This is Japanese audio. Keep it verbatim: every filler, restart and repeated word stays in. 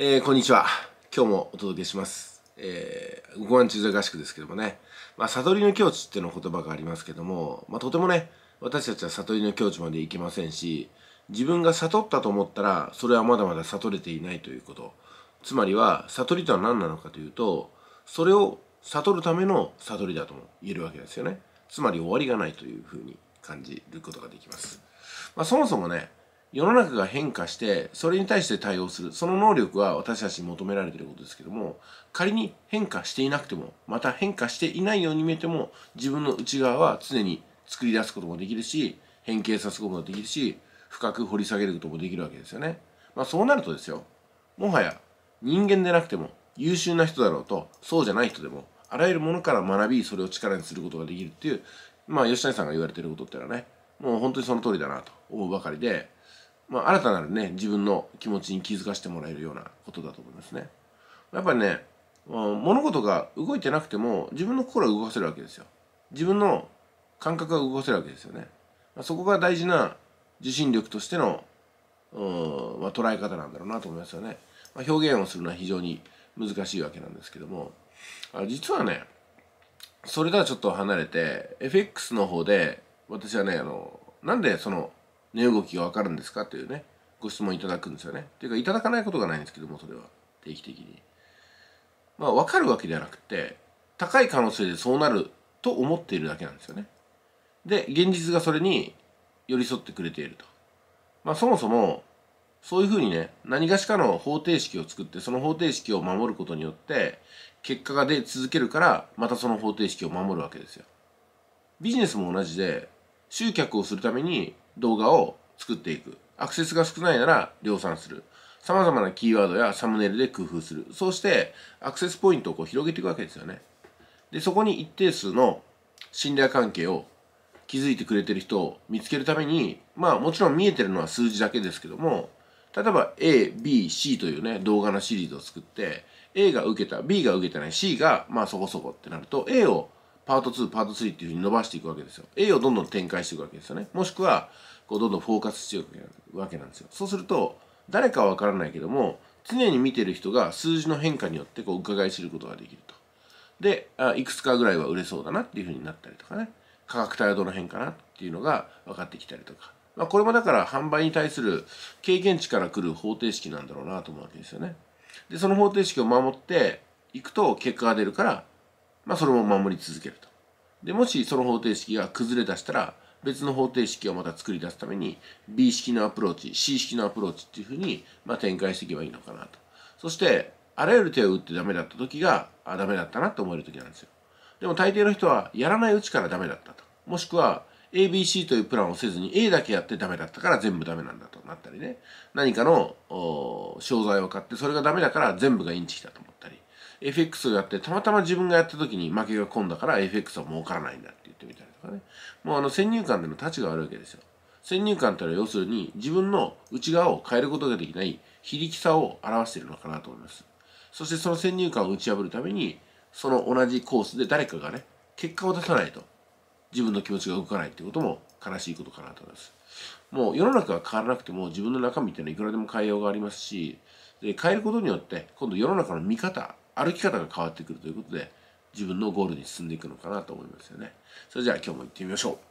えー、こんにちは。今日もお届けします。えー、ご飯中座合宿ですけどもね、まあ、悟りの境地っての言葉がありますけども、まあ、とてもね、私たちは悟りの境地まで行けませんし、自分が悟ったと思ったら、それはまだまだ悟れていないということ。つまりは、悟りとは何なのかというと、それを悟るための悟りだとも言えるわけですよね。つまり終わりがないというふうに感じることができます。まあ、そもそもね、世の中が変化して、それに対して対応する。その能力は私たちに求められていることですけども、仮に変化していなくても、また変化していないように見えても、自分の内側は常に作り出すこともできるし、変形させることもできるし、深く掘り下げることもできるわけですよね。まあそうなるとですよ、もはや人間でなくても、優秀な人だろうと、そうじゃない人でも、あらゆるものから学び、それを力にすることができるっていう、まあ吉谷さんが言われていることっていうのはね、もう本当にその通りだなと思うばかりで、まあ、新たなるね、自分の気持ちに気づかせてもらえるようなことだと思いますね。やっぱりね、物事が動いてなくても、自分の心を動かせるわけですよ。自分の感覚が動かせるわけですよね。そこが大事な受信力としての、うん、まあ、捉え方なんだろうなと思いますよね。まあ、表現をするのは非常に難しいわけなんですけども、実はね、それとはちょっと離れて、エフエックス の方で、私はね、あの、なんでその、値動きが分かるんですかというね、ご質問いただくんですよね。というか、いただかないことがないんですけども、それは定期的に。まあ、分かるわけではなくて、高い可能性でそうなると思っているだけなんですよね。で、現実がそれに寄り添ってくれていると。まあ、そもそも、そういうふうにね、何がしかの方程式を作って、その方程式を守ることによって、結果が出続けるから、またその方程式を守るわけですよ。ビジネスも同じで、集客をするために、動画を作っていく。アクセスが少ないなら量産する。様々なキーワードやサムネイルで工夫する。そうしてアクセスポイントをこう広げていくわけですよね。で、そこに一定数の信頼関係を築いてくれてる人を見つけるために、まあもちろん見えてるのは数字だけですけども、例えば A、B、C というね、動画のシリーズを作って、A が受けた、B が受けてない、C がまあそこそこってなると、A をパートツー、パートスリーっていう風に伸ばしていくわけですよ。A をどんどん展開していくわけですよね。もしくは、こうどんどんフォーカスしていくわけなんですよ。そうすると、誰かはわからないけども、常に見てる人が数字の変化によってこう伺い知ることができると。で、あ、いくつかぐらいは売れそうだなっていう風になったりとかね。価格帯はどの辺かなっていうのが分かってきたりとか。まあ、これもだから販売に対する経験値から来る方程式なんだろうなと思うわけですよね。で、その方程式を守っていくと結果が出るから、まあ、それも守り続けると。で、もしその方程式が崩れ出したら、別の方程式をまた作り出すために、B 式のアプローチ、C 式のアプローチっていうふうに、まあ、展開していけばいいのかなと。そして、あらゆる手を打ってダメだった時が、あ、ダメだったなって思える時なんですよ。でも大抵の人は、やらないうちからダメだったと。もしくは、A、B、C というプランをせずに A だけやってダメだったから全部ダメなんだとなったりね。何かの、商材を買って、それがダメだから全部がインチキだと思ったり。エフエックス をやって、たまたま自分がやった時に負けが込んだから エフエックス は儲からないんだって言ってみたりとかね。もうあの先入観での立ちが悪いわけですよ。先入観というのは要するに自分の内側を変えることができない非力さを表しているのかなと思います。そしてその先入観を打ち破るために、その同じコースで誰かがね、結果を出さないと自分の気持ちが動かないってことも悲しいことかなと思います。もう世の中が変わらなくても自分の中身っていうのはいくらでも変えようがありますし、で変えることによって今度世の中の見方、歩き方が変わってくるということで、自分のゴールに進んでいくのかなと思いますよね。それじゃあ今日も行ってみましょう。